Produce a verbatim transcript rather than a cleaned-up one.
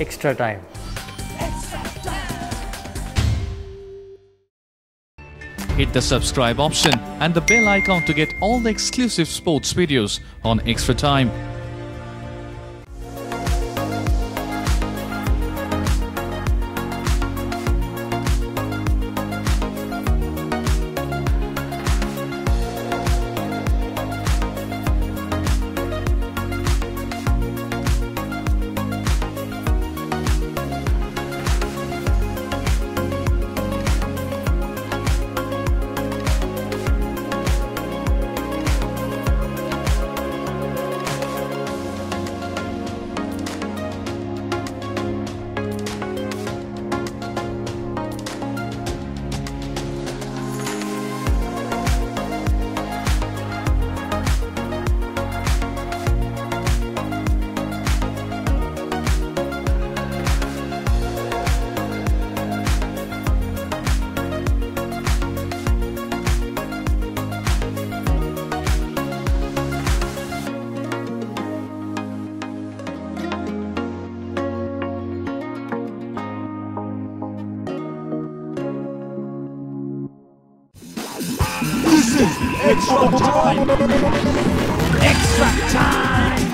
extra time. Hit the subscribe option and the bell icon to get all the exclusive sports videos on Extra Time. This is Extra Time! Extra Time!